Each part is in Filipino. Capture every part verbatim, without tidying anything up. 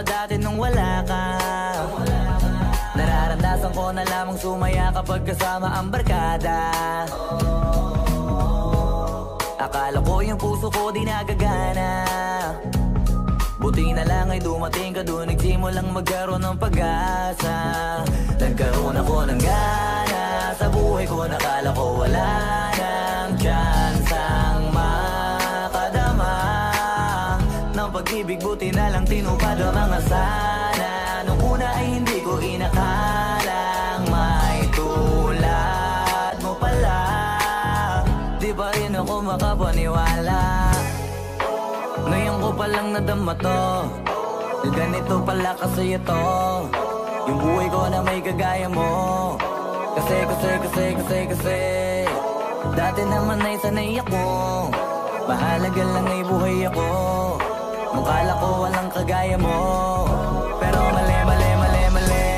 pa dati nung wala ka. Nararandasan ko na lamang sumaya kapag kasama ang barkada. Akala ko yung puso ko di nagagana. Buti na lang ay dumating ka doon, nagsimulang magkaroon ng pag-asa. Nagkaroon ako ng gana sa buhay ko, nakala ko wala nang chance ang makadama ng pag-ibig, buti na lang tinupad ang mga sana. Nung una ay hindi ko inakalang may tulad mo pala, di ba rin ako makapaniwala. Ngayon ko palang nadama to, ganito pala kasi ito, yung buhay ko na may kagaya mo. Kasi, kasi, kasi, kasi, kasi dati naman ay sanay ako, mahalaga lang ay buhay ako. Nung kala ko walang kagaya mo, pero mali, mali, mali, mali.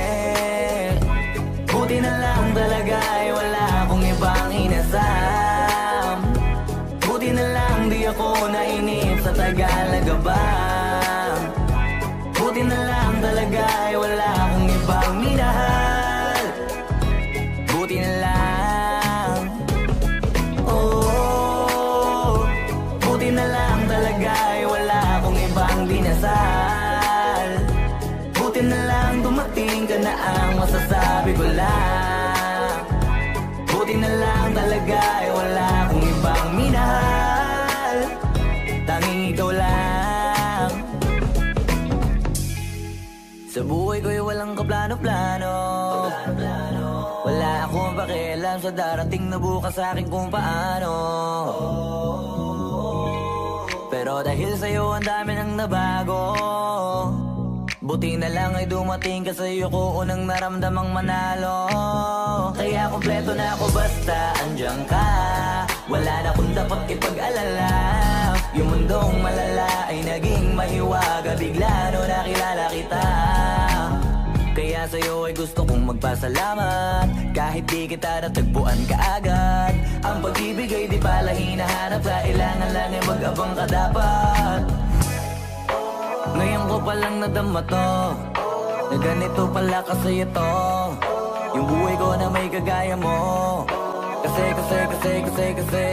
Buti na lang talaga ay wala akong ibang inasam. Buti na lang di ako nainip sa Tagalaga ba? Buti na lang talaga ay wala akong ibang minahal. Buti na lang, oh, buti na lang talaga ay wala akong ibang dinasal. Buti na lang dumating ka na ang masasabi ko lang. Buti na lang talaga ay wala akong ibang minahal. Tanging ikaw lang. Sa buhay ko'y walang kaplano-plano, wala akong pakialam sa darating na bukas akin kung paano. Pero dahil sa'yo ang dami nang nabago, buti na lang ay dumating ka sa'yo ko unang naramdamang manalo. Kaya kompleto na ako basta andiyan ka, wala na akong dapat ipag-alala. Yung mundong malala ay naging mahiwaga bigla no nakilala kita. Kaya sa'yo ay gusto kong magpasalamat, kahit di kita natagpuan kaagad. Ang pag-ibig ay di pala hinahanap, kailangan lang ay mag-abang ka dapat. Ngayon ko palang nadama to, na ganito pala kasi ito, yung buhay ko na may kagaya mo. Kasi, kasi, kasi, kasi, kasi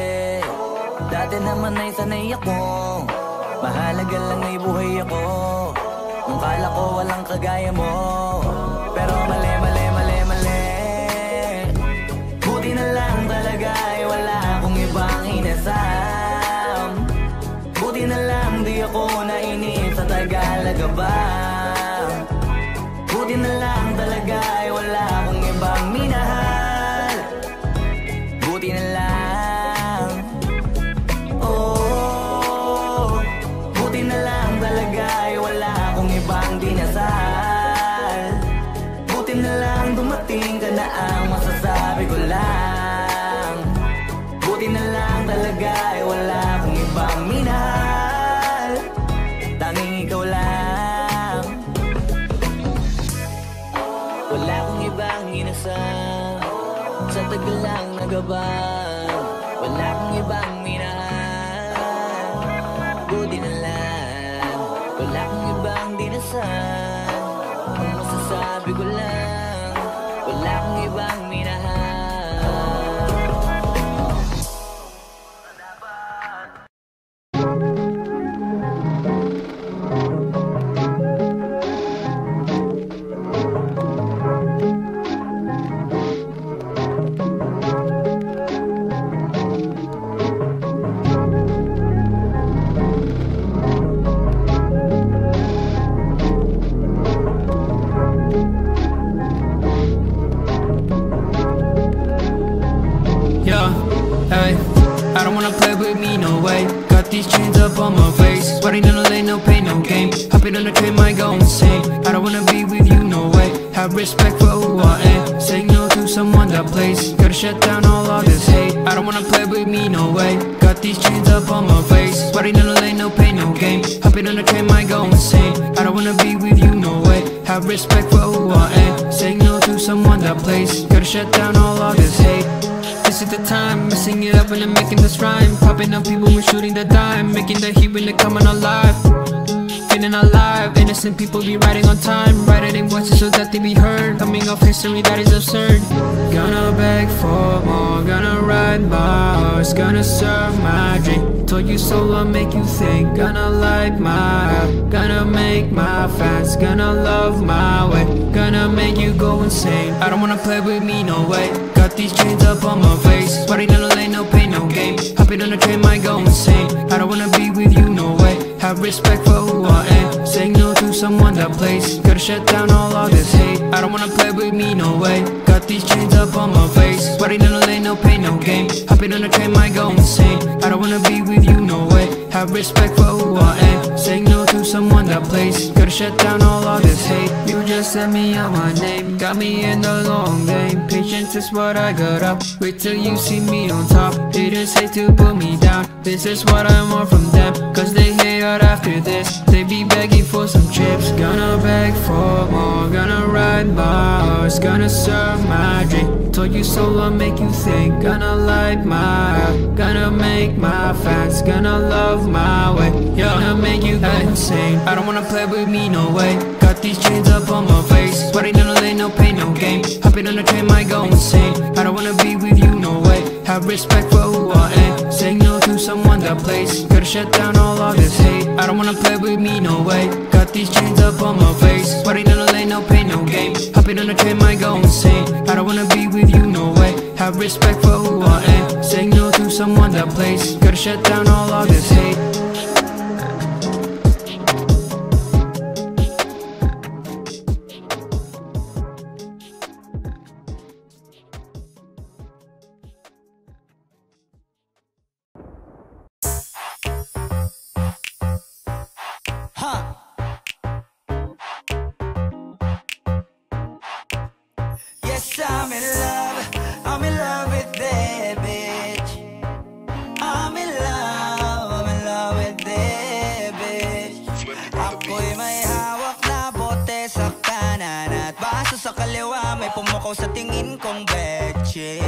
dati naman ay sanay ako, mahalaga lang ay buhay ako. Nung kala ko walang kagaya mo, pero mali, mali, mali, mali. Buti na lang talaga ay wala akong ibang inasam. Buti na lang di ako nainip sa Tagalaga ba. Buti na lang talaga ay wala akong ibang minahal. Buti na lang. Sa tagal lang nagabang, wala akong ibang minahal. Buti na lang, wala akong ibang dinasal. Ang masasabi ko lang, wala akong ibang minahal. Respect for who I am. Say no to someone that plays. Gotta shut down all of this hate. I don't wanna play with me, no way. Got these chains up on my face. Sweating down the lane, no pain, no game. Hopping on the train, might go insane. I don't wanna be with you, no way. Have respect for who I am. Say no to someone that plays. Gotta shut down all of this hate. This is the time, messing it up and I'm making this rhyme. Popping up people, we're shooting the dime. Making the heat when they're coming alive. and alive. Innocent people be riding on time, writing voices so that they be heard. Coming of history that is absurd. Gonna beg for more, gonna ride my horse, gonna serve my drink. Told you so, I'll make you think. Gonna light my up, gonna make my fans, gonna love my way, gonna make you go insane. I don't wanna play with me, no way. Got these chains up on my face, party down the lane, no pain, no game. Hopping on the train, might go insane. I don't wanna be with you, no way. Have respect for who I am. Say no to someone that plays. Gotta shut down all of this hate. I don't wanna play with me, no way. Got these chains up on my face, sweating on the lane, no pain, no game. Hopping on the train, might go insane. I don't wanna be with you, no way. Have respect for who I am. Say no to someone that plays. Gotta shut down all of this hate. You just sent me out my name, got me in the long game. Patience is what I got up. Wait till you see me on top. Haters hate to put me down. This is what I want from them, cause they hate out after this. They be begging for some chips. Gonna beg for more, gonna ride my horse, gonna serve my drink. Told you so, I'll make you think. Gonna light my up, gonna make my fans, gonna love my way, gonna make you go insane. I don't wanna play with me, no way. Got these chains up on my face, sweating down the lane, no pain, no game. Hopping on the train, might go insane. I don't wanna be with you, no way. Have respect for who I am. Say no to someone that plays. Gotta shut down all of this hate. I don't wanna play with me, no way. Got these chains up on my face, sweating down the lane, no pain, no game. Hopping on the train, might go insane. I don't wanna be with you, no way. Have respect for who I am. Say no to someone that plays. Gotta shut down all of this hate. I'm in love, I'm in love with that bitch. I'm in love, I'm in love with that bitch. Ako'y may hawak na bote sa kanan, at baso sa kaliwa, may pumukaw sa tingin kong betche.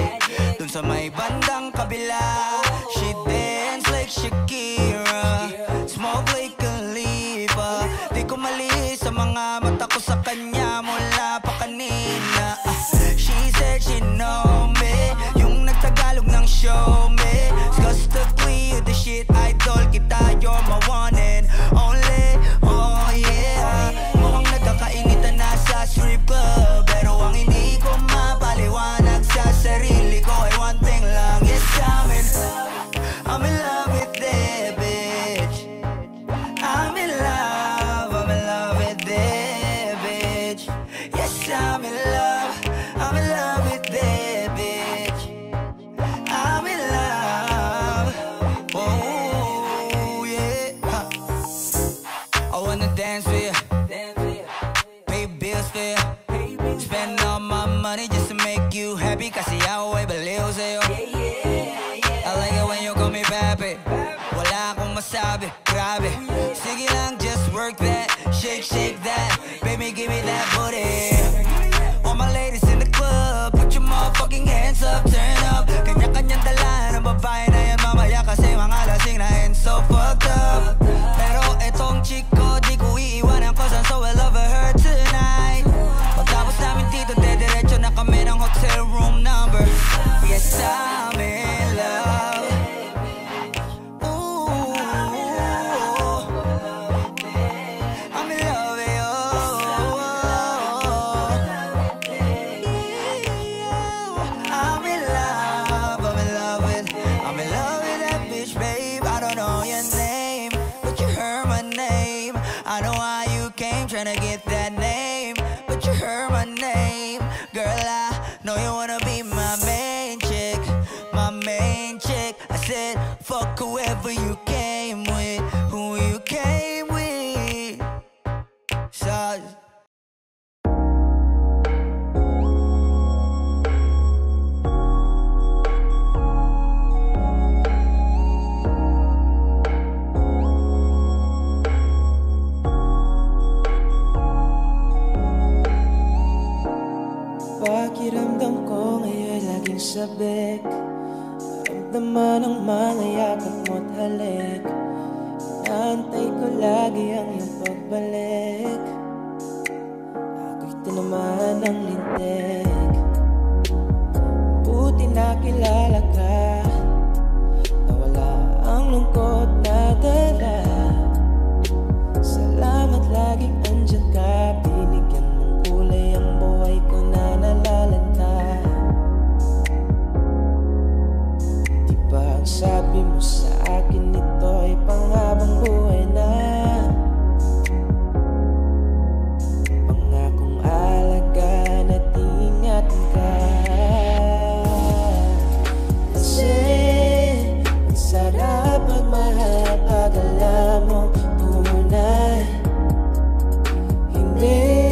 Dun sa may bandang kabila, she dance like Shakira, smoke like Khalifa. Di ko mali sa mga mata ko sa kanya mula pa kanina. She know me, yung nagtagalog ng show me. Disgust the clear, the shit idol kita, you're my one and only. Oh yeah, mukhang nagkakainitan na sa strip club, pero ang hindi ko mapaliwanag sa sarili ko ay one thing lang. Yes, I'm in love, I'm in love with that bitch. I'm in love, I'm in love with that bitch. Yes, I'm in love, I'm in love with that bitch. I'm in love, oh yeah. I wanna dance with you, pay bills for you, spend all my money just to make you happy, kasi ako ay baliw sa'yo. I like it when you call me papi, wala akong masabi, grabe. Sige lang, just work that, shake, shake that, baby, give me that booty. All my ladies in the club, put your motherfucking hands up, turn up. Kanya-kanyang dala ng babae na yan mamaya, kasi mga lasing na and so fucked up. Pero etong chick ko, di ko iiwanan ko saan, so I love her tonight. Pagtapos namin dito, dediretso na kami ng hotel room number. Yes, I'm in love. Fuck whoever you came with, who you came with. So pakiramdam ko ngayon laging sabik. Damdaman ang malayakap mo't halik. inaantay ko lagi ang iyong pagbalik. Ako'y tinamaan ng lintik. Buti na kilala ka, nawala ang lungkot na dala. Salamat laging andyan ka, binigyan ng kulay ang buhay ko na nalalanta. Di ba ang sabi mo sa akin ito'y panghabang buhay na, pangakong alagaan at ingatan ka. Kasi ang sarap magmahal pag alam mo muna. Hindi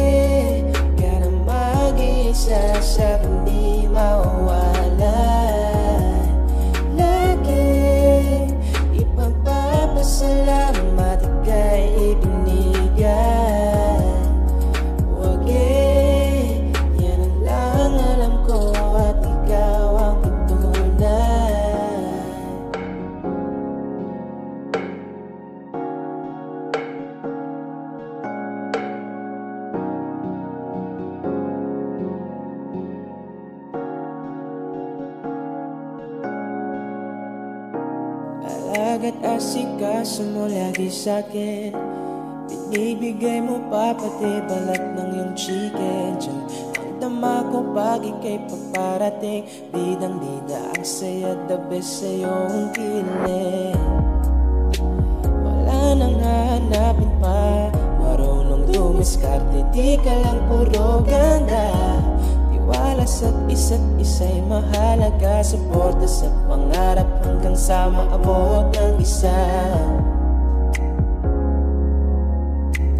ka na mag-iisa sa hindi mawawala. Salamat ika'y ibinigay. Huwag eh, yan ang lang alam ko at ikaw ang patunay. Alagat asikaso mo lagi sa'kin, binibigay mo pa pati balat ng iyong chicken. Diyan ang tama ko pag ika'y paparating, bidang bida ang saya, the best sa'yo ang piling. Wala nang hahanapin pa, marunong dumiskarte, di ka lang puro ganda. Tiwala sa't isa't isa'y mahalaga, suporta sa pangarap hanggang sa maabot ng isa.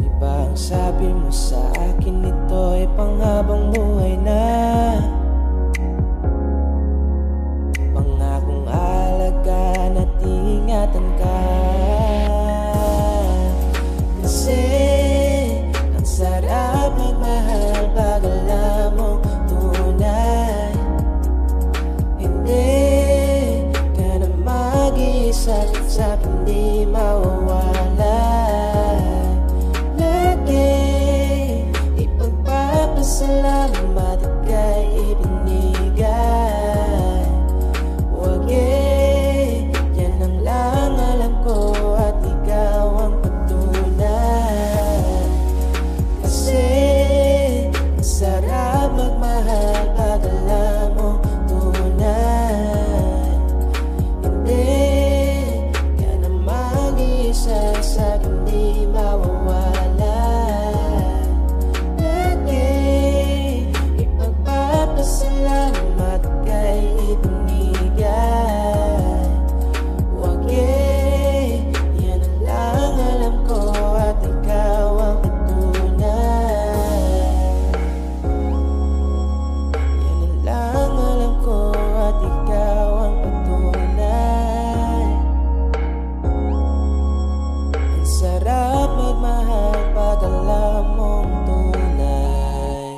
Diba ang sabi mo sa akin ito'y panghabang buhay na, pangakong alagaan at ingatan ka. Kasi ang sarap magmahal pag alam mo tunay. Hindi ka na mag-iisa sa hindi mawawala. Lagi ipagpapasalamat ika'y ibinigay. Huwag eh, yan ang lang alam ko at ikaw ang patunay. Kasi ang sarap magmahal pag alam mo tunay. Hindi ka na mag-iisa sa hindi mawawala. Lagi ipagpapasalamat ika'y ibinigay. Huwag eh, yan ang lang alam ko at ikaw ang patunay. Yan ang lang alam ko at ikaw ang patunay. Ang sarap magmahal pag alam mong tunay.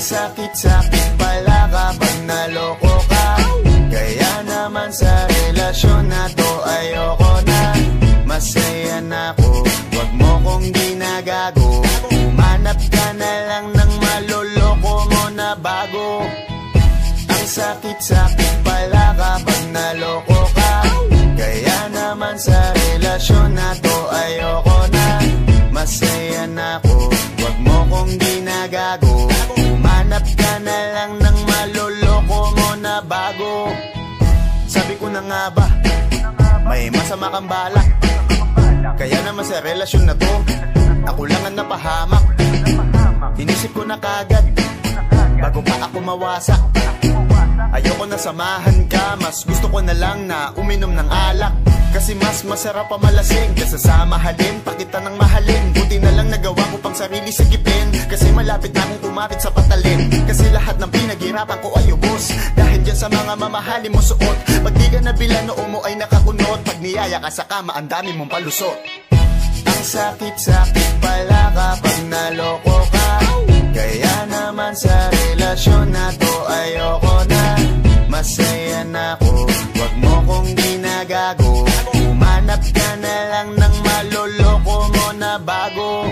Ang sakit-sakit pala kapag naloko ka, kaya naman sa relasyon na to ayoko na. Masaya na ako, wag mo kong ginagago. Umanap ka na lang ng maloloko mo na bago. Ang sakit-sakit pala kapag naloko ka, kaya naman sa relasyon na to ayoko na. Masaya na ako, wag mo kong ginagago. Umanap ka na lang ng maloloko mo na bago. Sabi ko na nga ba, may masama kang balak, kaya naman sa relasyon na to ako lang ang napahamak. Inisip ko na kagad bago pa ako mawasak. Ayoko na samahan ka, mas gusto ko na lang na uminom ng alak. Kasi mas masarap ang malasing kasasama halin, pakita ng mahalin. Buti na lang nagawa ko pang sarili sigipin, kasi malapit na akong kumapit sa patalim. Kasi lahat ng pinaghirapan ko ay ubos dahil dyan sa mga mamahalin mo suot. Pag di ka nabila noo mo ay nakakunot, pag niyaya ka sa kama ang dami mong palusot. Ang sakit-sakit pala kapag naloko ka, kaya naman sa relasyon na to ayoko na. Masaya na ako, wag mo kong ginagago. Umanap ka na lang ng maloloko mo na bago.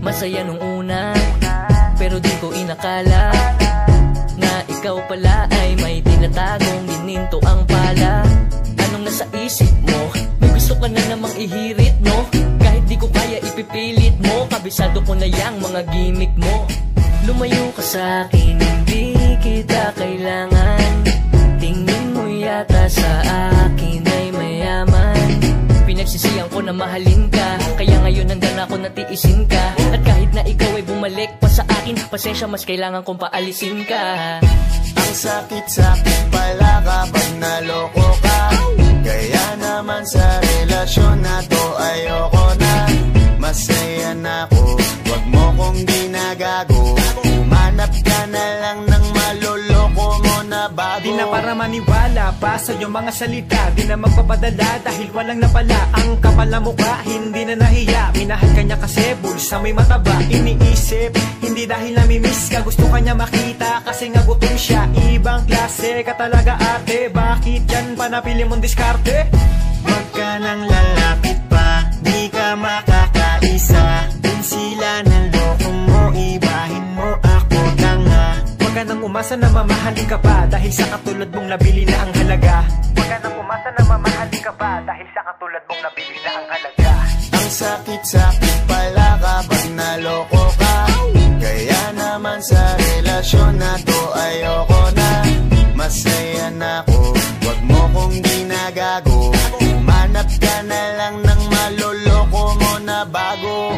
Masaya nung una, pero di ko inakala na ikaw pala ay may tinatagong gininto ang pala. Anong nasa isip mo? May gusto ka na namang ihirit, no? Kahit di ko kaya ipipilit mo, kabisado ko na yang mga gimmick mo. Lumayo ka sa'kin, hindi kita kailangan. Tingin mo yata sa akin ay mayaman. Pinagsisiyang ko na mahalin ka, kaya ngayon nandyan ako natiisin ka. At kahit na ikaw ay bumalik pa sa akin, pasensya, mas kailangan kong paalisin ka. Ang sakit-sakit pala kapag naloko ka, kaya naman sa relasyon na to ayoko na. Masaya na ako, wag mo kong ginagago. Ka na lang ng maloloko mo na bago. Di na para maniwala pa sa iyong mga salita, di na magpapadala dahil walang napala. Ang kapal na mukha, hindi na nahiya. Minahal ka niya kasi bulsa may mataba. Iniisip, hindi dahil namimiss ka, gusto ka niya makita kasi nga gutom siya. Ibang klase ka talaga ate, bakit yan pa napili mong diskarte? Huwag ka nang lalapit pa, di ka makakaisa. Dun sila ng loko mo, ibahin mo ako. Huwag ka nang umasa na mamahalin ka pa dahil sa katulad mong nabili na ang halaga. Huwag ka nang umasa na mamahalin ka pa dahil sa katulad mong nabili na ang halaga. Ang sakit-sakit pala kapag naloko ka, kaya naman sa relasyon na to ayoko na. Masaya na ako, wag mo kong ginagago. Umanap ka na lang ng maloloko mo na bago.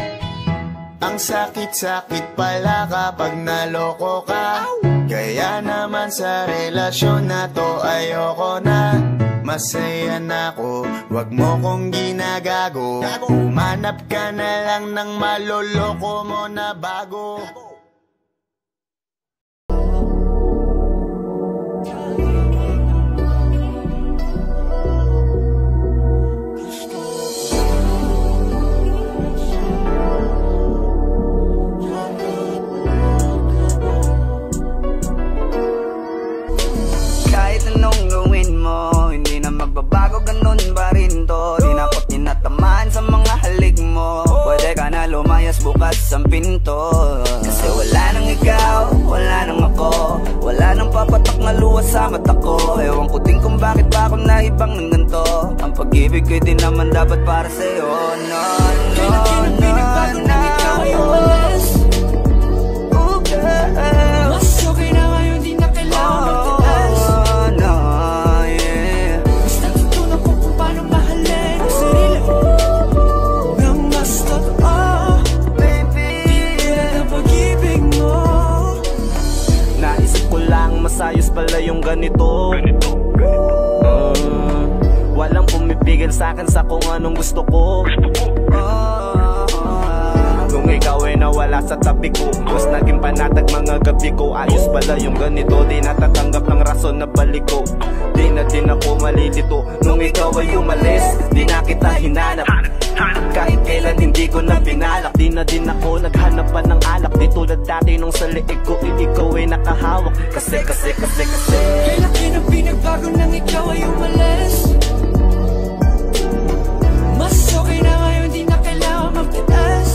Ang sakit-sakit pala kapag naloko ka, kaya naman sa relasyon na to ayoko na. Masaya na ako, wag mo kong ginagago. Umanap ka na lang ng maloloko mo na bago. Mo, hindi na magbabago, ganun pa rin to. Di na ako tinatamaan sa mga halik mo. Pwede ka na lumayas bukas ang pinto, kasi wala nang ikaw, wala nang ako, wala nang papatak na luha sa mata ko. Ewan ko din kung bakit ba akong naibang ng ganito. Ang pag-ibig ko'y di naman dapat para sa'yo. No, no, no, no, no, mas okay na ngayon, di na kailangan. Masayos pala yung ganito, ganito, ganito. Uh, Walang pumipigil sa'kin sa kung anong gusto ko, gusto ko. Uh, uh, Kung ikaw ay nawala sa tabi ko, mas naging panatag mga gabi ko. Ayos pala yung ganito, di natatanggap ng rason na balik ko. Di na din ako malilito nung ikaw ay umalis, di na kita hinanap. Kahit kailan hindi ko na pinalak, di na din ako naghanap pa ng alak. Di tulad dati nung sa liig ko, ikaw ay nakahawak. Kasi, kasi, kasi, kasi kailan pinagbago nang ikaw ay umalis. Mas okay na ngayon, di na kailangan magtitas.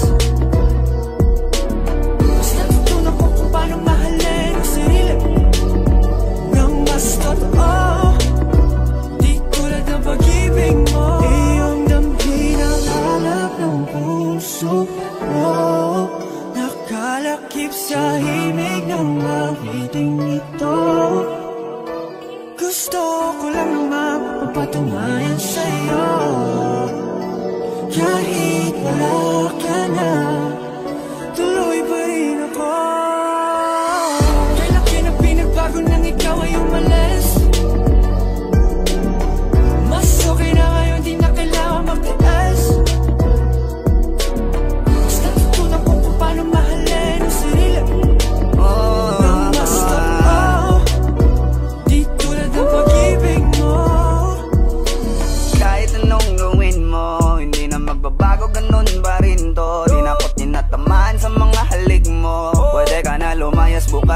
Mas natutunan ko kung paano mahalin ang sarili nang mas totoo. Di tulad ng pag-ibig mo, iyong puso ko nakalakip sa himig ng magiting ito. Gusto ko lang lumapag patunayan sa'yo, kahit wala ka na, tuloy pa rin ako. Kailan kinapinagbago nang ikaw ay umalis. Mas okay na ngayon, di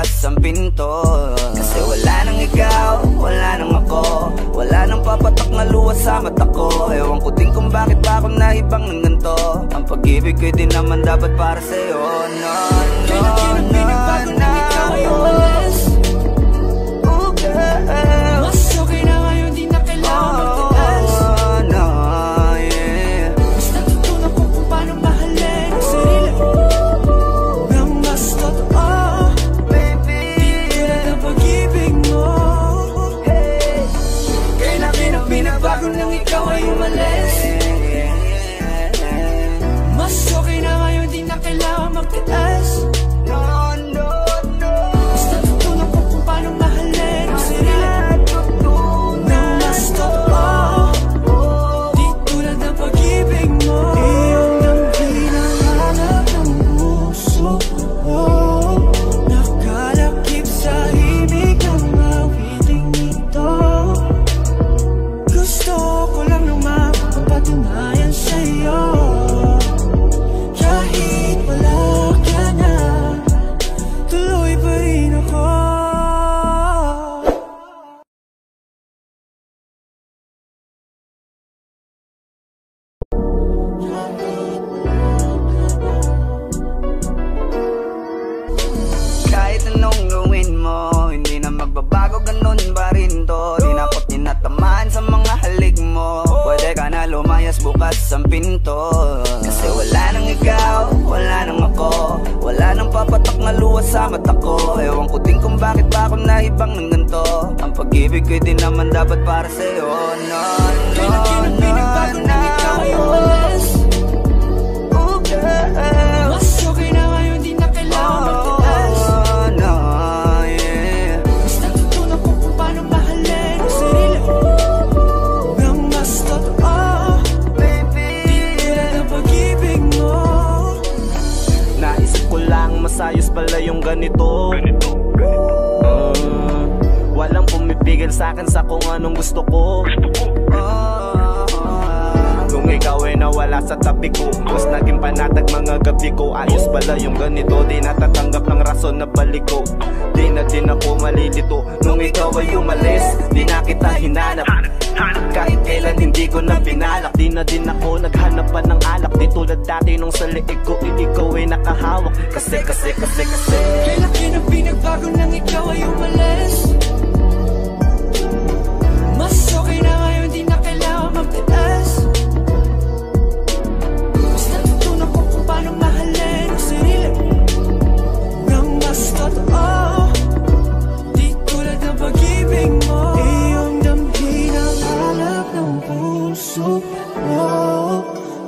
isang pinto. Kasi wala nang ikaw, wala nang ako, wala nang papatak na luha sa mata ko. Ewan ko din kung bakit ba ako naibang ng ganito. Ang pag-ibig ko'y di naman dapat para sa'yo. No, no, no, no, no.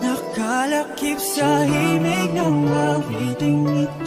Nakalakyip sa himig ang awiting ito.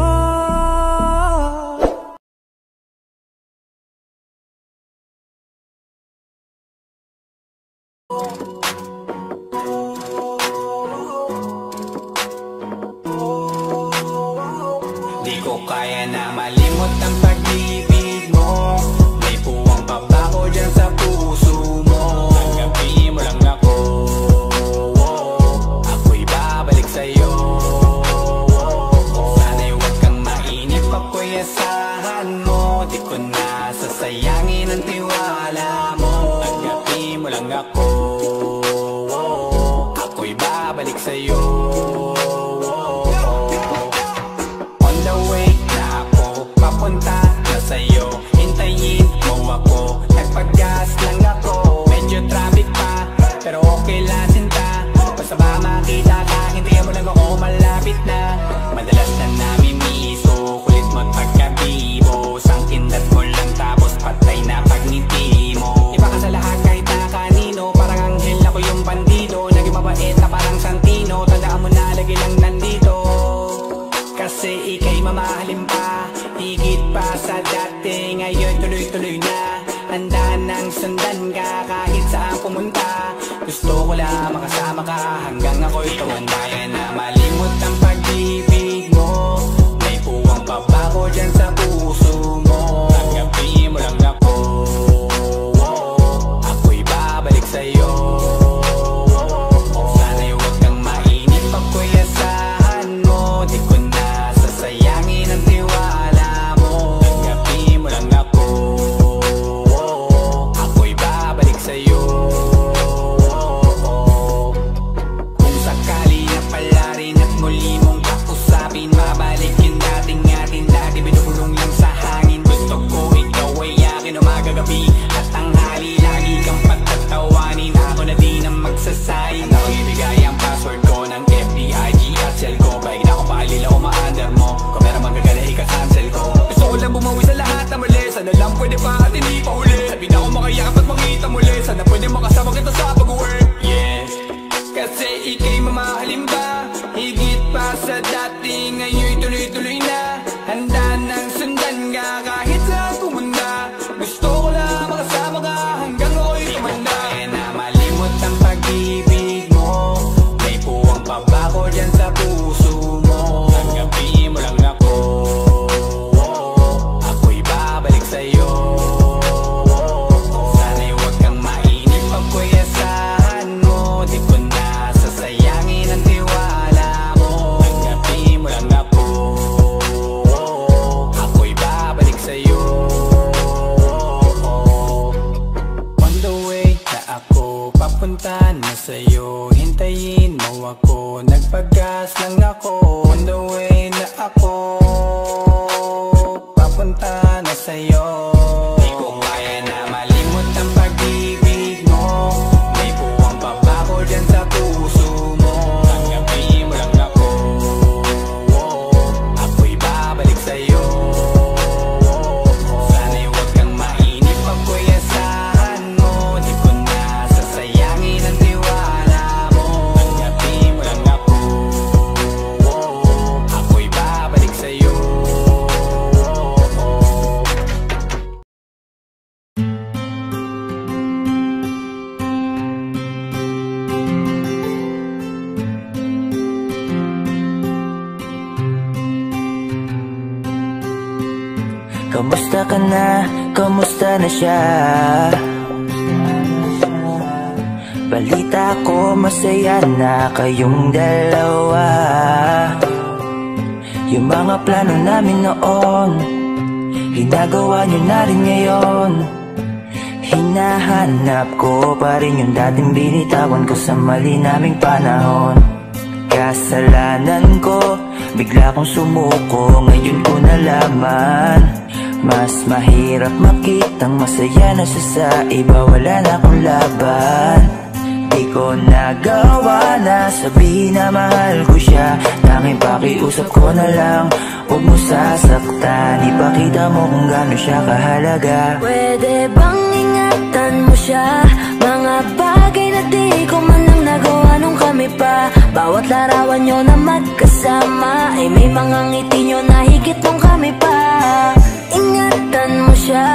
Kalimot ang pag-ibig mo, may puwang pa ba ko dyan sa puso mo? Tanggapin mo lang ako, ako'y babalik sa'yo. Sana'y huwag kang mainip, ako'y asahan mo. Di ko na sasayangin ang tiwala mo. Tanggapin mo lang ako, ako'y babalik sa'yo. Mamahalin pa, higit pa sa dati. Ngayon tuloy-tuloy na, handa nang sundan ka kahit saan pumunta. Gusto ko lang makasama ka hanggang ako'y tumandaya na. Malimot ang pag-ibig mo, may puwang pa ba ko dyan sa puso mo? Tanggapin mo lang ako, ako'y babalik sa'yo. Sana'y huwag kang mainip, ako'y asahan mo. Di ko na sayangin ang tiwala mo. Tanggapin mo lang ako, ako'y babalik sa'yo. Kung sakali na pala rin at muli mong kakusapin, mabalik yung dating atin, dati binubulong lang sa hangin. Gusto ko ikaw ay akin, umaga, gabi at tanghali. Lagi kang pagtatawanin, ako na di na magsasayin. Ako'y ibigay ang password ko ng F B I, G at cell ko. Baik na ako paalila o ma-under mo. Kung meron manggagala, ika-cancel ko. Gusto ko lang bumawi sa lahat na mali. Sana lang pwede pa at hindi pa uli. Sabi na akong makayakap at makita muli. Sana pwede makasama kita sa pag-work. Yes, kasi ika'y mamahalin ba, higit pa sa dati. Ngayon tuloy-tuloy na, handa nang sundan ka kahit sa pumunta. Gusto ko lang makasama ka hanggang ako'y tumanda. Di na malimot ang pag-ibig mo, may puwang pa ba ko dyan sa puso mo? Tanggapin mo lang ako, ako'y babalik sa'yo. Sana'y huwag kang mainip, ako'y asahan mo. Di ko na sasayangin ang tiwala mo. Tanggapin mo lang ako, ako'y babalik sa'yo. On the way na ako, papunta na sa'yo. Hintayin mo ako, nagpagas lang ako. On the way na ako, papunta na sa'yo. Di ko kaya na malimot ang pag-ibig mo, may puwang pa ba ko dyan sa puso mo? Tanggapin mo lang ako, ako'y babalik sa'yo. Sana'y huwag kang mainip, ako'y asahan mo. Di ko na sasayangin ang tiwala mo. Tanggapin mo lang ako, ako'y babalik sa'yo. Kamusta ka na? Kamusta na siya? Balita ko masaya na kayong dalawa. Yung mga plano namin noon, ginagawa niyo na rin ngayon. Hinahanap ko pa rin yung dating binitawan ko sa mali naming panahon. Kasalanan ko, bigla kong sumuko, ngayon ko nalaman. Mas mahirap makitang masaya na siya sa iba, wala na akong laban. Di ko nagawa na sabihin na mahal ko siya, tanging pakiusap ko na lang, huwag mo sasaktan. Ipakita mo kung gaano siya kahalaga. Pwede bang ingatan mo siya? Mga bagay na di ko man lang nagawa nung kami pa. Bawat larawan nyo na magkasama ay may mga ngiti nyo na higit nung kami pa. Ingatan mo siya,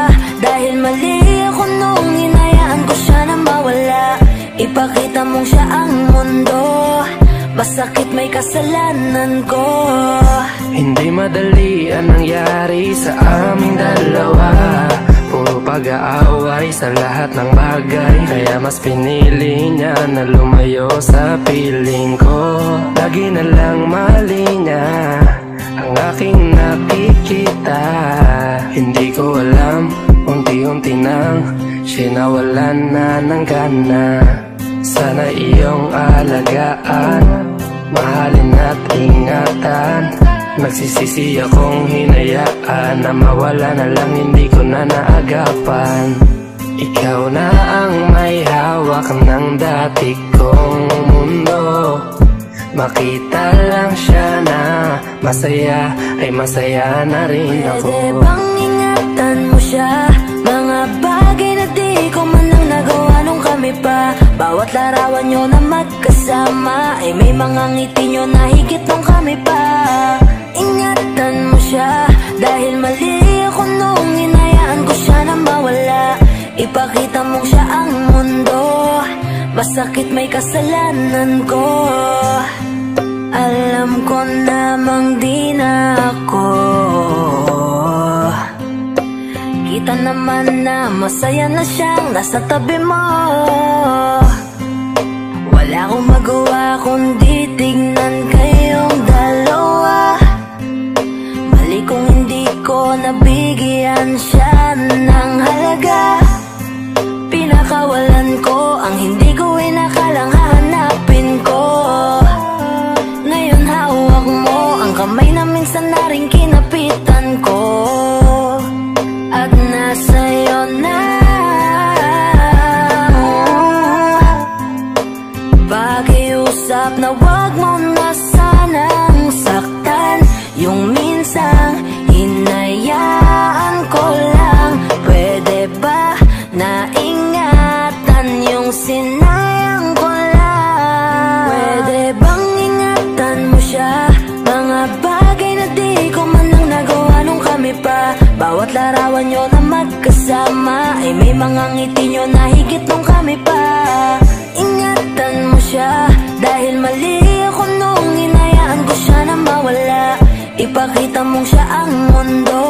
dahil mali ako nung hinayaan ko siya na mawala. Ipakita mong siya ang mundo, Masakit may kasalanan ko. Hindi madali ang nangyari sa aming dalawa. Puro pag-aaway sa lahat ng bagay. Kaya mas pinili niya na lumayo sa piling ko. Lagi na lang mali niya ang aking nakikita. Hindi ko alam, unti-unti nang sinawalan na ng gana. Sana iyong alagaan, mahalin at ingatan. Nagsisisi akong hinayaan na mawala na lang, hindi ko na naagapan. Ikaw na ang may hawak ng dati kong mundo. Makita lang siya na masaya, ay masaya na rin ako. Pwede bang ingatan mo siya? Mga bagay na di ko man lang nagawa nung kami pa. Bawat larawan nyo na magkasama ay may mga ngiti nyo na higit nung kami pa. Ingatan mo siya, dahil mali ako nung hinayaan ko siya na mawala. Ipakita mo siya ang mundo, masakit may kasalanan ko. Alam ko namang di na ako. Kita naman na masaya na siyang nasa tabi mo. Wala akong magawa kundi tignan kayong dalawa. Mali kung hindi ko nabigyan siya ng halaga. Pinakawalan ko ang hindi ko inakalang hahanapin ko. Ngayon hawak mo ang kamay na minsan na rin kinapitan ko. Sa'yo na, pakiusap na wag mo na sanang saktan. Yung minsan hinayaan ko lang. Pwede ba na ingatan yung sinayang ko lang? Pwede bang ingatan mo siya? Mga bagay na di ko man lang nagawa nung kami pa. Bawat larawan nyo na magkasama ay may mga ngiti nyo na higit nung kami pa. Ingatan mo siya, dahil mali ako nung hinayaan ko siya na mawala. Ipakita mong siya ang mundo,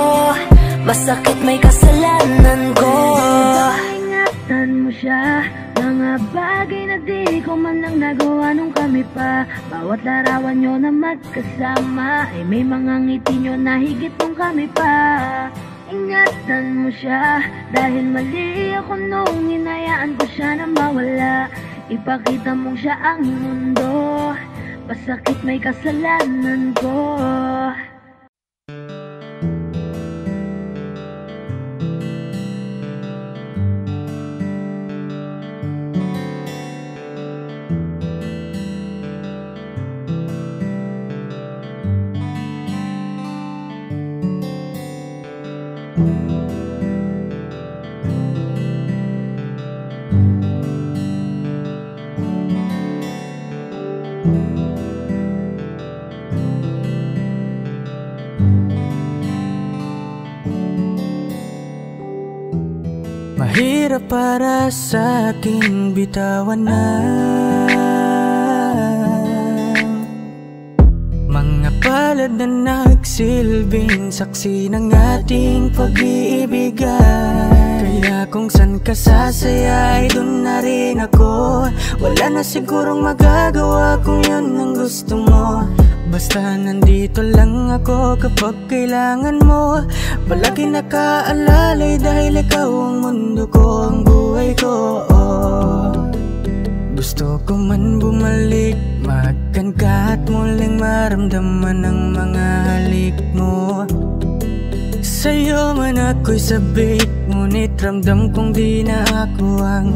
masakit may kasalanan ko. Ingatan mo siya, mga bagay na di ko man lang nagawa nung kami pa. Bawat larawan nyo na magkasama ay may mga ngiti nyo na higit nung kami pa. Ingatan mo siya, dahil mali ako nung hinayaan ko siya na mawala. Ipakita mong siya ang mundo, masakit may kasalanan ko. Mahirap para sa aking bitawan na mga palad na nagsilbing saksi ng ating pag-iibigan. Kaya kung saan ka sasaya ay dun na rin ako. Wala na sigurong magagawa kung yun ang gusto mo. Basta nandito lang ako kapag kailangan mo. Palagi nakaalalay dahil ikaw ang mundo ko, ang buhay ko. Gusto ko man bumalik, maagkan ka at muling maramdaman ang mga halik mo. Sa'yo man ako'y sabik, ngunit ramdam kong di na ako ang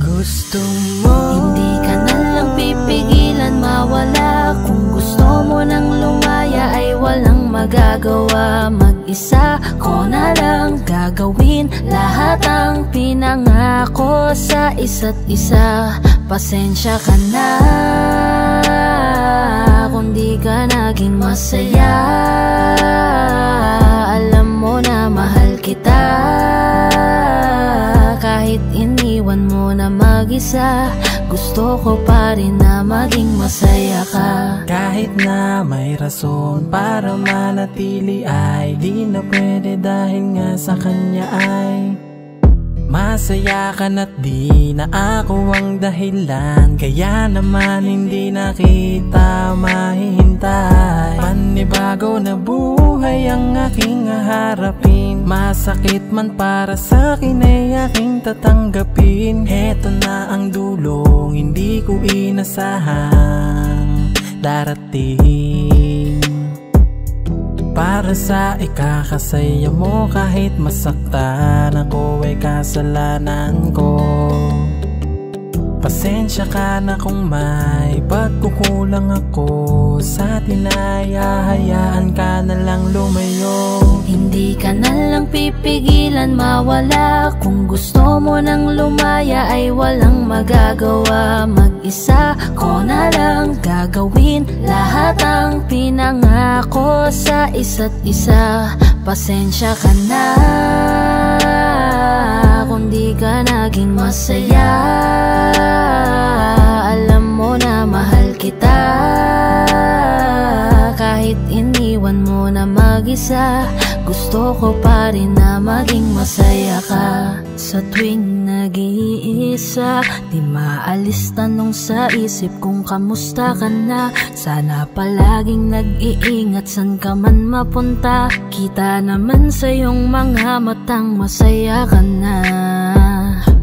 gusto mo. Hindi ka na lang pipigilan mawala. Kung gusto mo nang lumaya ay walang magagawa. Mag-isa ko na lang gagawin lahat ang pinangako sa isa't isa. Pasensya ka na kung di ka naging masaya. Alam mo na mahal kita, kahit iniwan mo na mag mag-isa, gusto ko pa rin na maging masaya ka. Kahit na may rason para manatili ay di na pwede dahil nga sa kanya ay masaya ka na't di na ako ang dahilan. Kaya naman hindi na kita mahihintay. Panibago na buhay ang aking haharapin. Masakit man para sa'kin ay aking tatanggapin. Heto na ang dulong hindi ko inasahang darating. Para sa ikakasaya mo kahit masaktan ako ay kasalanan ko. Pasensya ka na kung may pagkukulang ako. Sa atin ay hahayaan ka na lang lumayo. Hindi ka na lang pipigilan mawala. Kung gusto mo nang lumaya ay walang magagawa. Mag-isa ko na lang gagawin lahat ang pinangako sa isa't isa. Pasensya ka na kung di ka naging masaya. Alam mo na mahal kita kahit iniwan mo na mag-isa. Gusto ko pa rin na maging masaya ka. Sa tuwing nag-iisa, di maalis tanong sa isip kung kamusta ka na. Sana palaging nag-iingat san ka man mapunta. Kita naman sa iyong mga matang masaya ka na.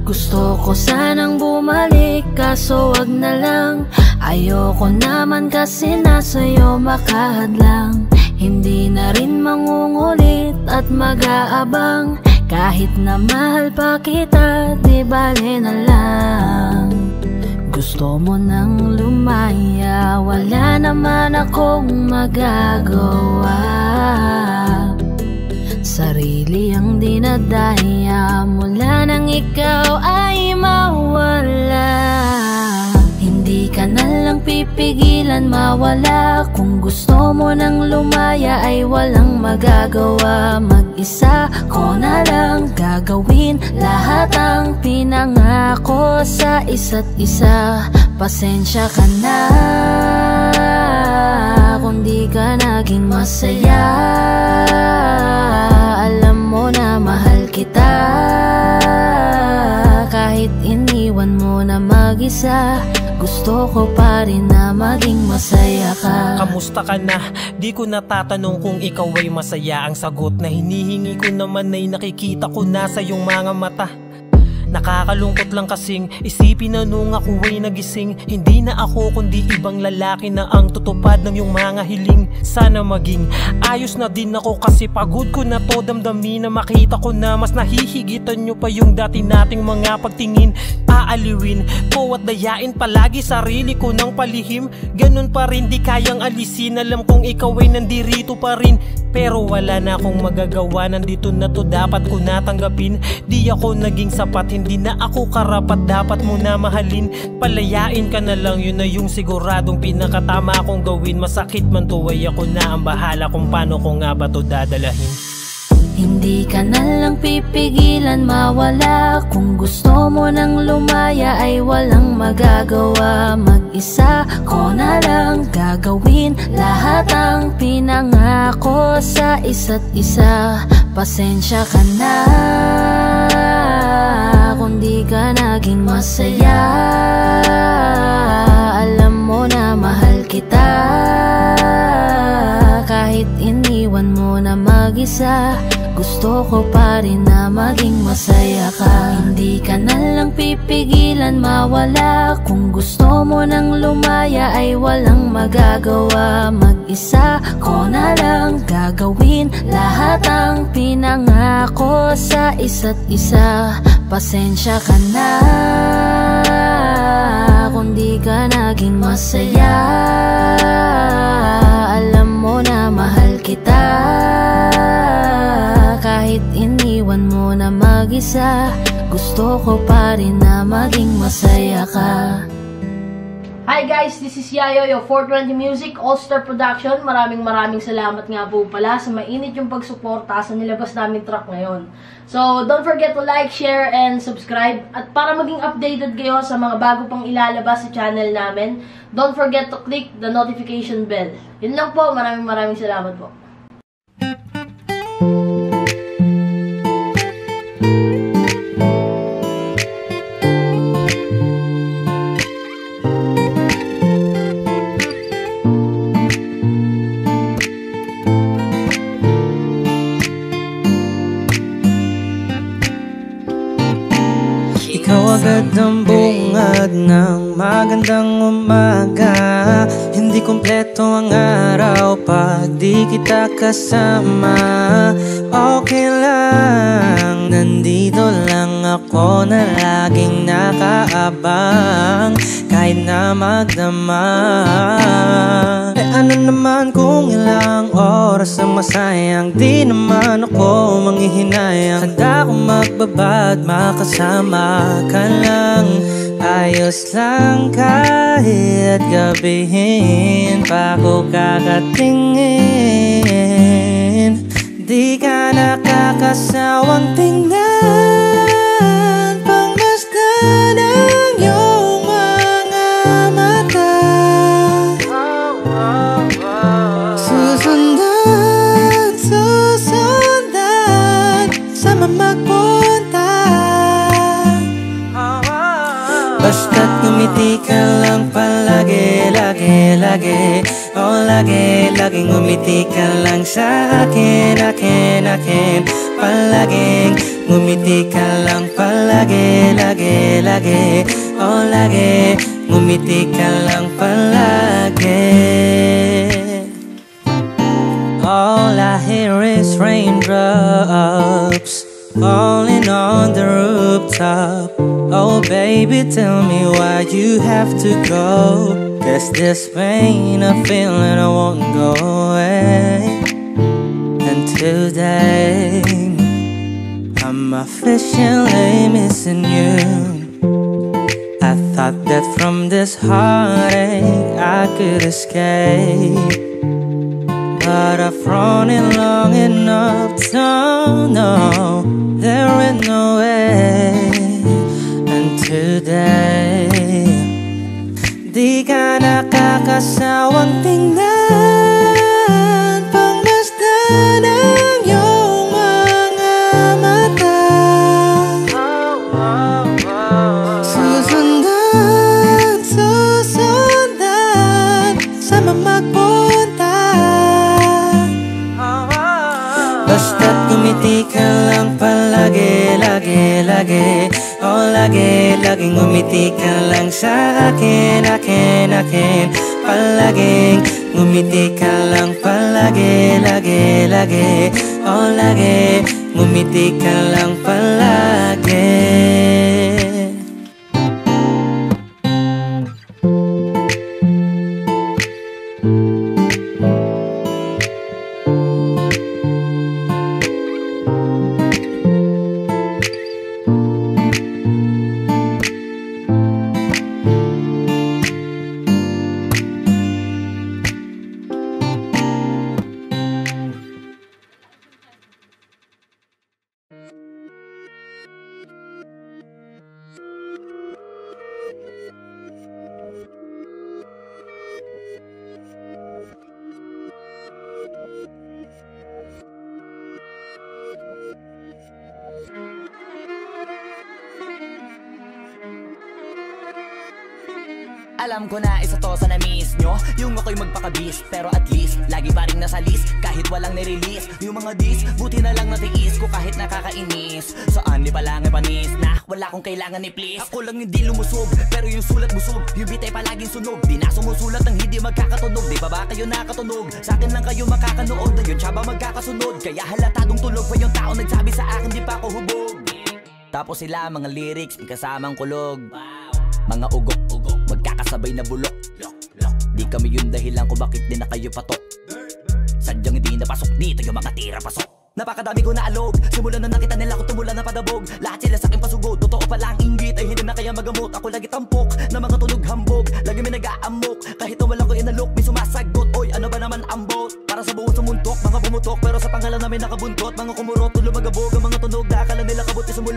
Gusto ko sanang bumalik kaso wag na lang. Ayoko naman kasi na sa'yo makahadlang. Hindi na rin mangungulit at mag-aabang. Kahit na mahal pa kita, di bale na lang. Gusto mo nang lumaya, wala naman akong magagawa. Sarili ang dinadaya, mula nang ikaw ay mawala. Di ka nalang pipigilan mawala. Kung gusto mo nang lumaya ay walang magagawa. Mag-isa ko na lang gagawin lahat ang pinangako sa isa't isa. Pasensya ka na kung di ka naging masaya. Alam mo na mahal kita kahit iniwan mo na mag-isa. Gusto ko pa rin na maging masaya ka. Kamusta ka na? Di ko natatanong kung ikaw ay masaya. Ang sagot na hinihingi ko naman ay nakikita ko na sa iyong mga mata. Nakakalungkot lang kasing isipin na nung ako ay nagising, hindi na ako kundi ibang lalaki na ang tutupad ng iyong mga hiling. Sana maging ayos na din ako kasi pagod ko na to damdamin. Na makita ko na mas nahihigitan nyo pa yung dati nating mga pagtingin. Aaliwin ko at dayain palagi sarili ko ng palihim. Ganun pa rin di kayang alisin. Alam kong ikaw ay nandirito pa rin, pero wala na akong magagawa. Nandito na to, dapat ko natanggapin. Di ako naging sapat, hindi na ako karapat. Dapat mo na mahalin. Palayain ka na lang, yun na yung siguradong pinakatama akong gawin. Masakit man to ay ako na ang bahala kung paano ko nga ba to dadalahin. Hindi ka na lang pipigilan mawala. Kung gusto mo nang lumaya ay walang magagawa. Mag-isa ko na lang gagawin lahat ang pinangako sa isa't isa. Pasensya ka na kung di ka naging masaya. Alam mo na mahal kita kahit iniwan mo na mag-isa. Gusto ko pa rin na maging masaya ka. Hindi ka na lang pipigilan mawala. Kung gusto mo nang lumaya ay walang magagawa. Mag-isa ko na lang gagawin lahat ang pinangako sa isa't isa. Pasensya ka na kung di ka naging masaya. Alam mo na mahal kita kahit iniwan mo na mag-isa. Gusto ko pa rin na maging masaya ka. Hi guys, this is Yayo, your four twenty Music All-Star Production. Maraming maraming salamat nga po pala sa mainit yung pagsuporta sa nilabas namin track ngayon. So, don't forget to like, share, and subscribe. At para maging updated kayo sa mga bago pang ilalabas sa channel namin, don't forget to click the notification bell. Yun lang po, maraming maraming salamat po. Ikaw agad ang bungad ng magandang umaga. Hindi kompleto ang araw pag di kita kasama. Okay lang, nandito lang ako na laging nakaabang kahit na magdama. Eh ano naman kung ilang oras ang masayang, di naman ako manghihinayang. Handa akong magbaba at makasama ka lang. Ayos lang kahit gabihin pa ko kakatingin. Di ka nakakasawang tingnan, pangmasda ng iyong mga mata. Susundan, susundan sama magpunta. Basta't ngumiti ka lang palagi, lagi, lagi. Oh, lagi, laging ngumiti ka lang sa akin, akin, akin. Palaging ngumiti ka lang palagi, lagi, lagi. Oh, lagi, ngumiti ka lang palagi. All I hear is raindrops falling on the rooftop. Oh baby, tell me why you have to go. There's this pain I feel and I won't go away. And today I'm officially missing you. I thought that from this heartache I could escape, but I've run it long enough to so know there ain't no way. And today di ka nakakasawang tingnan, pangmasda ng iyong mga mata. Susundan, susundan sama magpunta. Basta't ngumiti ka lang palagi, lagi, lagi. Oh, lagi, laging ngumiti ka lang sa akin, akin, akin. Palaging ngumiti ka lang palagi, lagi, lagi. Oh, lagi, ngumiti ka lang palagi. Alam ko na isa to sa na-miss nyo, yung ako'y magpakabis, pero at least lagi pa rin nasa list, kahit walang nirelease. Yung mga dis, buti na lang natiis ko kahit nakakainis. Saan di pala nga panis na wala kong kailangan ni please. Ako lang hindi lumusog, pero yung sulat busog. Yung bitay palaging sunog, di na sumusulat ng hindi magkakatunog. Di ba ba kayo nakatunog? Sa akin lang kayo makakanood, na yun siya ba magkakasunod? Kaya halatadong tulog pa yung tao nagsabi sa akin di pa ako hubog. Tapos sila mga lyrics, may kasamang kulog. Mga ugok-ugok, magkakasabay na bulok. Di kami yung dahilan kung bakit di na kayo patok. Sadyang hindi napasok dito yung mga tira pasok. Napakadami ko na alog, simulan na nakita nila ko tumulan na padabog. Lahat sila sakin pasugod, totoo pala ang inggit ay hindi na kaya magamot. Ako lagi tampok, na mga tunog hambog, lagi may nag-aamok.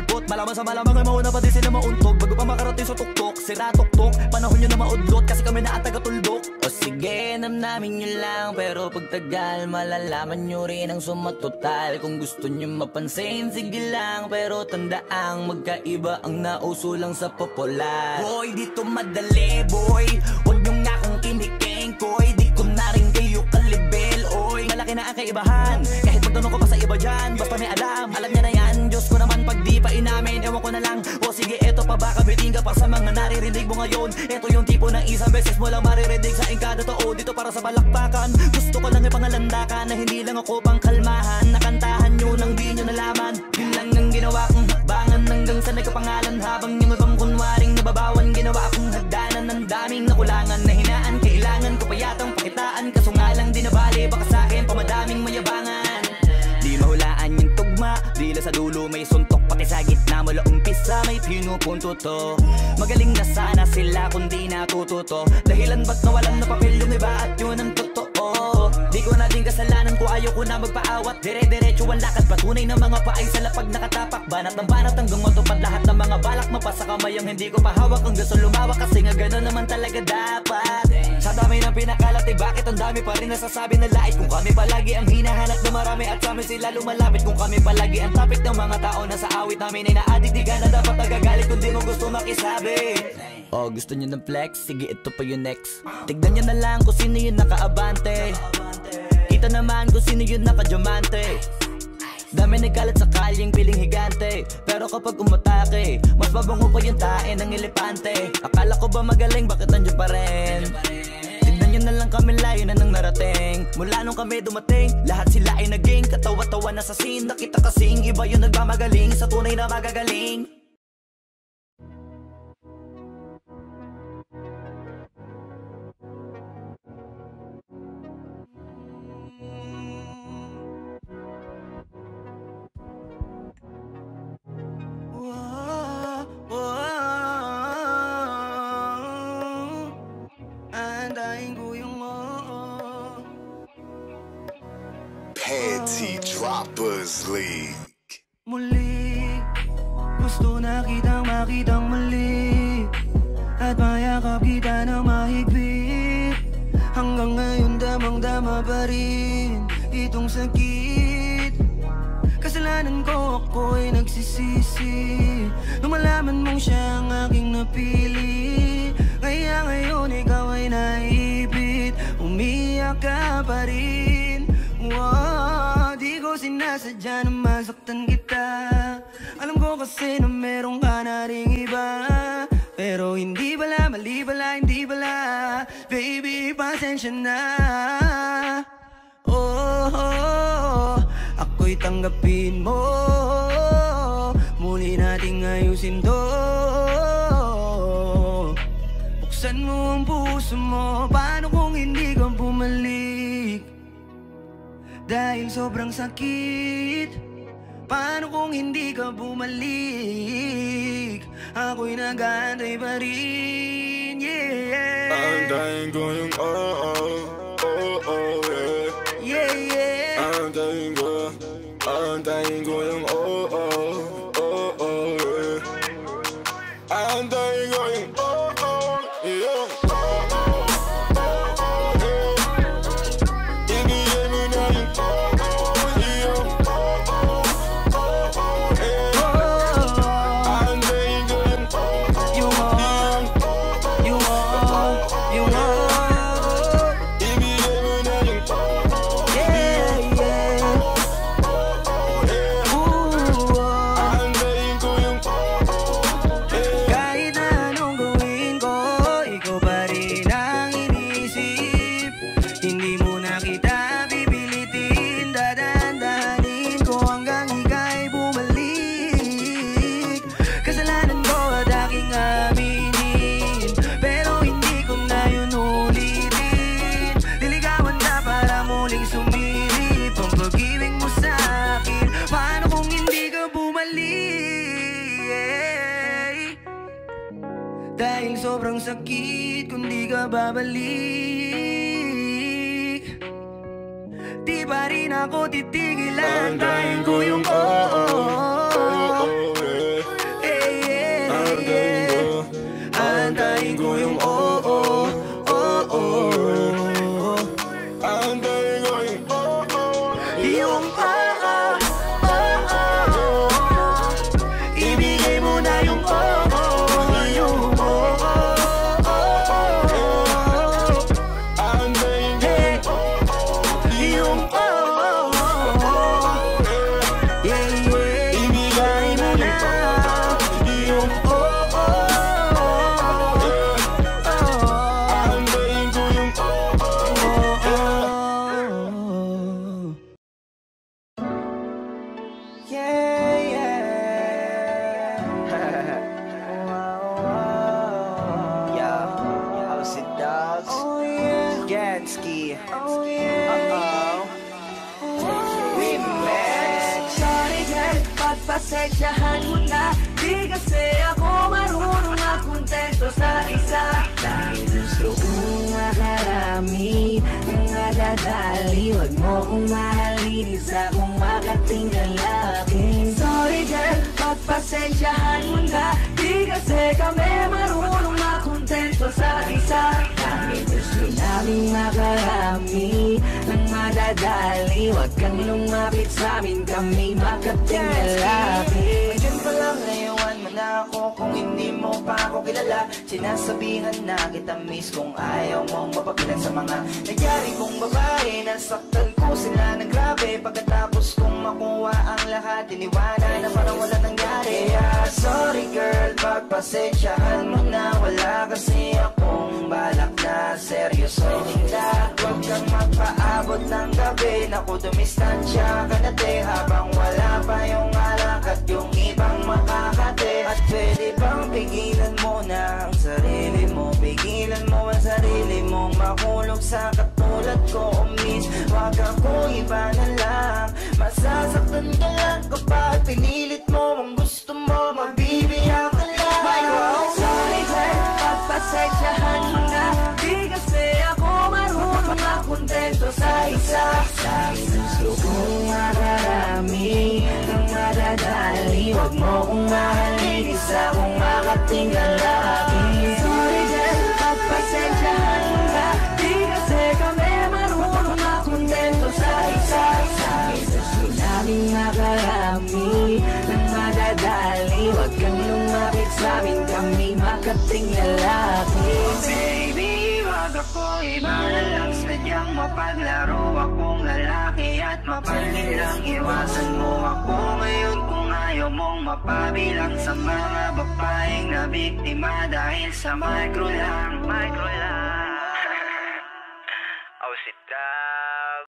malambot. Malaman sa malamang ay mauna pa din sila mauntog bago pa makarating sa tuktok. Sira tuktok, panahon nyo na maudlot kasi kami na ang taga-tuldok. O sige, namnamin nyo lang pero pagtagal malalaman nyo rin ang sumatotal. Kung gusto nyo mapansin, sige lang pero tandaang magkaiba ang nauso lang sa popular. Boy, dito madali boy, huwag nyo nga kong kinikengkoy. Di ko na rin kayo kalibel, oy. Malaki na ang kaibahan, kahit magtanong ko pa sa iba dyan. Basta may alam, alam niya na yan. Diyos ko naman pag di pa inamin, ewan ko na lang. O sige, eto pa baka biting ka para sa mga naririnig mo ngayon. Eto yung tipo ng isang beses mo lang maririnig sa engkada tao. Dito para sa balakbakan, gusto ko lang ipangalandakan na hindi lang ako pang kalmahan. Nakantahan nyo nang di nyo nalaman, yun lang ang ginawa kong hakbangan hanggang sa nagkapangalan. Habang yung ibang kunwaring nababawan, ginawa akong hagdanan ng daming nakulangan. Nahinaan, kailangan ko pa yatang pakitaan, kaso nga lang di nabali, baka sa akin pamadaming mayabangan. Di mahulaan yung tugma, dila sa dulo may suntok, pati sa gitna mula umpisa may pinupunto to. Magaling na sana sila kundi natututo, dahilan ba't nawalan na papel yung iba at yun ang totoo. Di ko na din kasalanan ko, ayaw ko na magpaawat, dire-diretso ang lakad, patunay ng mga paay sa lapag nakatapak. Banat ng banat hanggang matupad lahat ng mga balak, mapasa kamay ang hindi ko mahawak, ang gusto lumawak kasi nga gano'n naman talaga dapat. Sa dami ng pinakalat eh, bakit ang dami pa rin nasasabi na lait? Kung kami palagi ang hinahanap na marami at sa amin sila lumalapit. Kung kami palagi ang topic ng mga tao na sa awit namin ay na-addict, di ka na dapat nagagalit kung di mo gusto makisabi. Oh, gusto nyo ng flex? Sige, ito pa yung next. Tignan nyo na lang kung sino yung naka-abante. Kita naman kung sino yung naka-diamante. Dami nagkalat sa kalyeng piling higante, pero kapag umatake mas babango pa yung tae ng elepante. Akala ko ba magaling, bakit nandiyo pa rin? Tignan nyo na lang kami, layo na nang narating. Mula nung kami dumating, lahat sila ay naging katawa-tawa na sa scene. Nakita kasing iba yung nagmamagaling sa tunay na magagaling. Droppers League. Muli, gusto na kitang makitang muli at mayakap kita ng mahigpit. Hanggang ngayon damang-dama pa rin itong sakit. Kasalanan ko, ako'y nagsisisi nung malaman mong siya ang aking napili. Kaya ngayon ikaw ay naipit, umiyak ka pa rin. Wow, sinasadya na masaktan kita. Alam ko kasi na meron ka na ring iba, pero hindi pala, mali pala, hindi pala. Baby, pasensya na. Oh, oh, oh, ako'y tanggapin mo. Muli nating ayusin to. Buksan mo ang puso mo, paano kung hindi ka bumalik? Dahil sobrang sakit, paano kung hindi ka bumalik? Ako'y nag-aantay pa rin, yeah. Aantayin ko yung oh-oh, oh-oh, yeah. Yeah, yeah. Aantayin ko, aantayin ko yung oh-oh, oh-oh, yeah. Aantayin ko yung oh-oh, yeah. Sakit kung di ka babalik, di pa rin ako titigilan. Aantayin ko yung oo, oh, oh, oh, oh, oh, yeah. Konsensyahan mo na, di kasi ako marunong makontento sa isa. Dahil gusto kong makarami, mga dadali, wag mo kong mahalin, isa kong makating lalaki. Sorry girl, pagpasensyahan mo na, di kasi kami marunong makontento sa isa. Dahil gusto namin makarami, madadali, wag kang lumapit sa'min, kami makating lalaki. Medyan pa lang layuan mo na ako kung hindi mo pa ako kilala. Sinasabihan na kita miss kung ayaw mong mapagilan sa mga nangyari kong babae. Nasaktan ko sila ng grabe, pagkatapos kong makuha ang lahat, iniwanan na parang wala nangyari. Yeah, sorry girl, pagpasensyahan mo na, wala kasi akong balak na seryoso. Hinda, wag kang magpaabot ng gabi, naku dumistansya ka na te, habang wala pa yung alak at yung ibang makakate. At pwede bang pigilan mo na ang sarili mo, pigilan mo ang sarili mo, makulog sa katulad ko, oh miss, wag ako iba na lang, masasaktan ka lang kapag pinilit mo ang gusto mo, magbibiyak ka lang. My God, sorry girl, pagpasensyahan mo na, di kasi ako marunong makontento sa isa. Dahil gusto kong makarami, nang madadali, wag mo kong mahalin, isa kong makating lalaki. Sorry girl, pagpasensyahan mo na, di kasi kami marunong makontento sa isa. Dahil gusto namin makarami, nang madadali, wag kang lumapit sa'min, kami makating lalaki. Baby, wag ako iba na lang, sadyang mapaglaro akong lalaki at mapanilang. Iwasan mo ako ngayon kung ayaw mong mapabilang sa mga babaeng na biktima dahil sa micro lang, micro lang. Oh, sit down.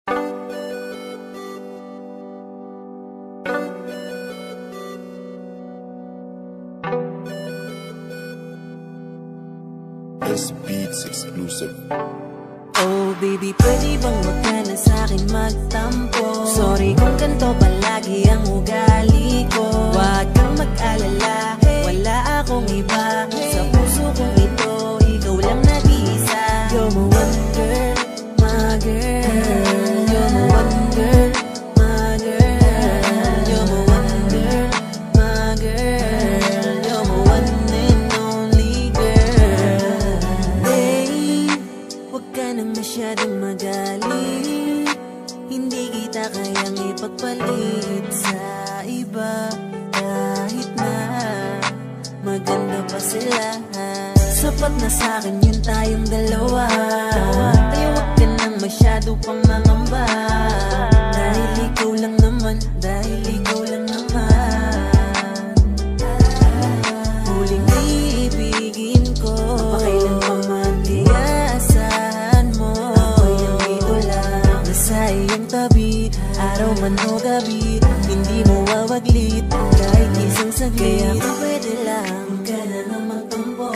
This beat's exclusive. Oh baby, pwede bang wag ka na sa'kin magtampo? Sorry kung ganito palagi ang ugali ko. Wag kang mag-alala, wala akong iba. Sa puso kong ito, ikaw lang nag-iisa. You're my one girl, my girl. You're my one girl, my girl. You're my one girl, my girl. You're my one and only girl. Babe, wag ka na masyadong magalit, hindi kita kayang ipagpalit sa iba. Kahit na maganda pa sila, sapat na sa'kin yun tayong dalawa. Tayo wag ka nang masyado pang mangamba, dahil ikaw lang naman, dahil ikaw lang naman. Huling iibigin ko, pakailan pa man tiyasan mo. Ako'y nandito lang, nasa iyong tabi, araw man o gabi, hindi mo wawaglit kahit isang saglit. Kaya kung pwede lang, huwag ka na nang magtampo.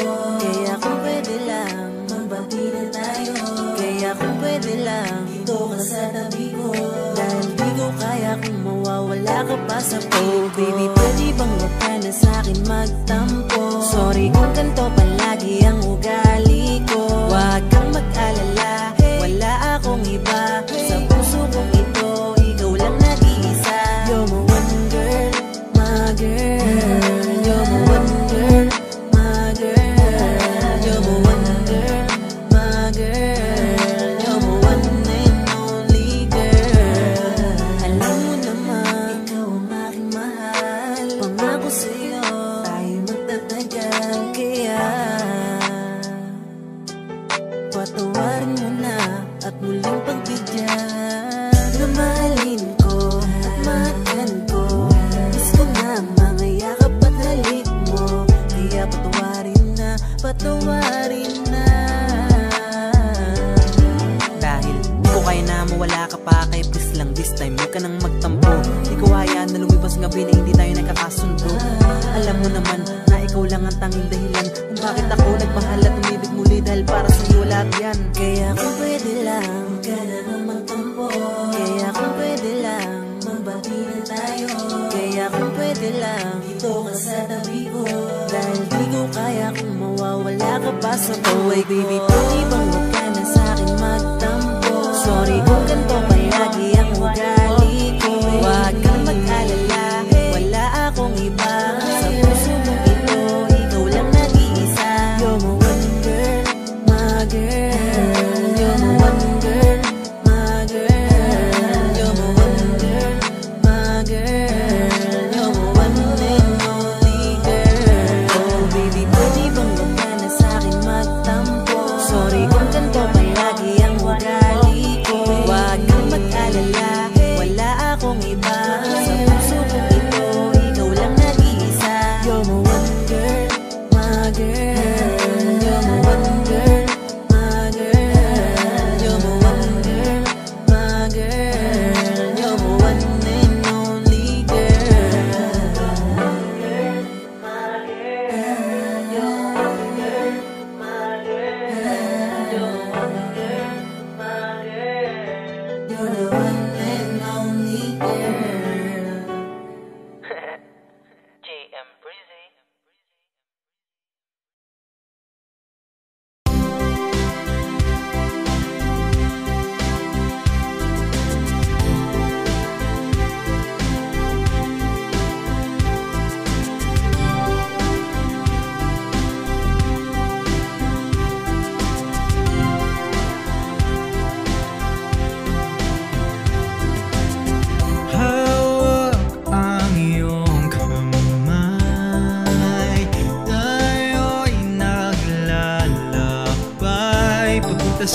Kaya kung pwede lang, magbati na tayo. Kaya kung pwede lang, dito ka sa tabi ko, dahil di ko kaya kung mawawala ka pa sa piling ko. Baby, pwede bang wag ka na sa'kin magtampo? Sorry kung ganito palagi ang ugali ko. Wag kang mag-alala, wala akong iba. Sa puso kong ito, ikaw lang nag-iisa. You're my one girl, my girl. You're my one girl, my girl. You're my one girl, my girl. You're my one and only girl. Alam mo naman, ikaw ang aking mahal. Pangako sa'yo, tayo magtatagal. Kaya patawarin mo na at muling pagbigyan, na mahalin ko at mahagan ko. Gusto na mga yakap at halik mo, kaya patawarin na, patawarin na. Dahil di ko kaya na mawala ka pa, kaya please lang this time huwag ka nang magtampo. Di ko kaya na lumipas ng gabi na hindi tayo nakakasundo. Alam mo naman na ikaw lang ang tanging dahilan kung bakit ako nagmahal at umibig muli, dahil para sa'yo lahat yan. Kaya kung pwede lang, huwag ka na nang magtampo. Kaya kung pwede lang, magbabago. di na tayo. Kaya kung pwede lang, dito ka sa tabi ko. Dahil di ko kaya kung mawawala ka pa sa buhay ko. Baby, pwede bang wag ka na sa'kin magtampo? Sorry kung ganito palagi ang ugali ko. Wag ka mag-alala, wala akong iba. Sa puso mong ito, ikaw lang nag-iisa. You're my one girl, my girl. You're my one girl, my girl.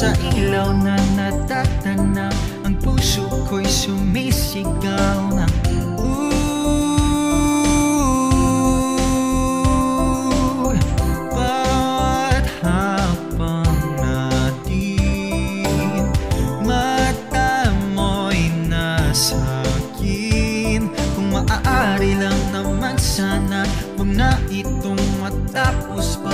Sa ilaw na natatanaw, ang puso ko'y sumisigaw na ooh. Bawat hapang natin, mata mo'y nasa akin. Kung maaari lang naman sana, huwag na itong matapos pa.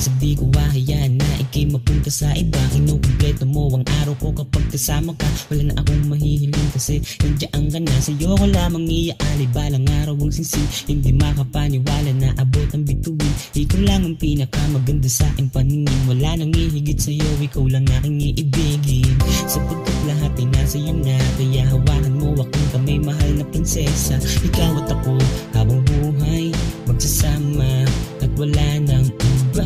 Sabdi ko wahayan na ikimapunta sa iba. Kinukumpleto mo ang araw ko kapag kasama ka. Wala na akong mahihiling kasi nandiyan ka na. Sa'yo ko lamang iaalay balang araw ang sisi. Hindi makapaniwala na abot ang bituin. Ikaw lang ang pinakamaganda sa aking paningin. Wala nang ihigit sa'yo, ikaw lang aking iibigin. Sapagkat lahat ay nasa'yo na, kaya hawakan mo akong kamay, mahal na prinsesa. Ikaw at ako habang buhay magsasama at wala nang iba.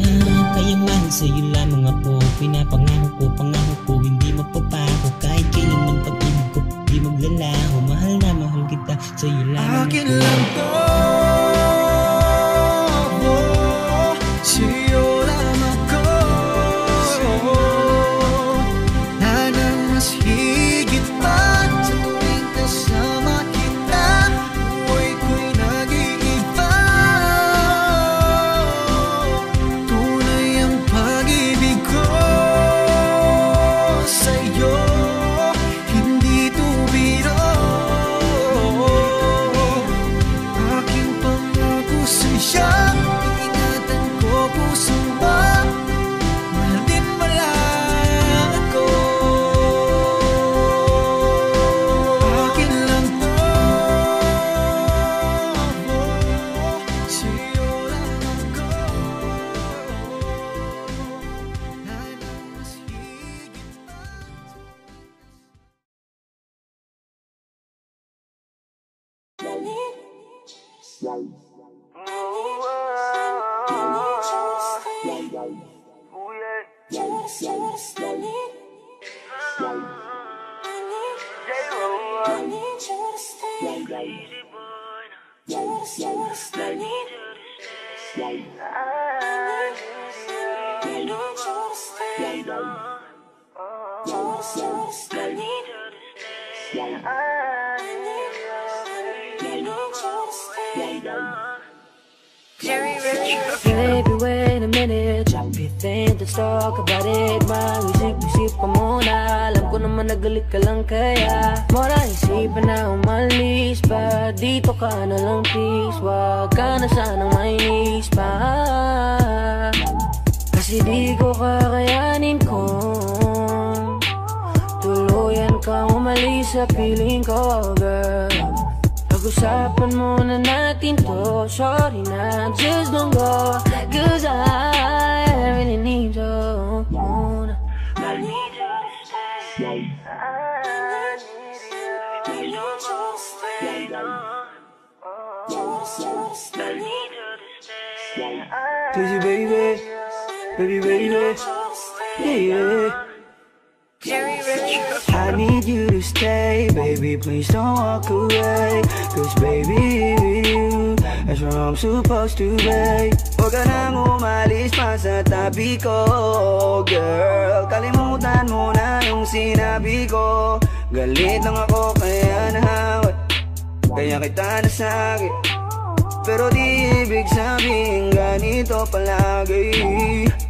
Kaya man sa'yo lamang ako, pinapangako ko, pangako ko, hindi mapapako. Kahit kailanman pag-ibig ko, di maglalaho. Mahal na mahal kita, sa'yo lamang akin ako. Lang to palagi.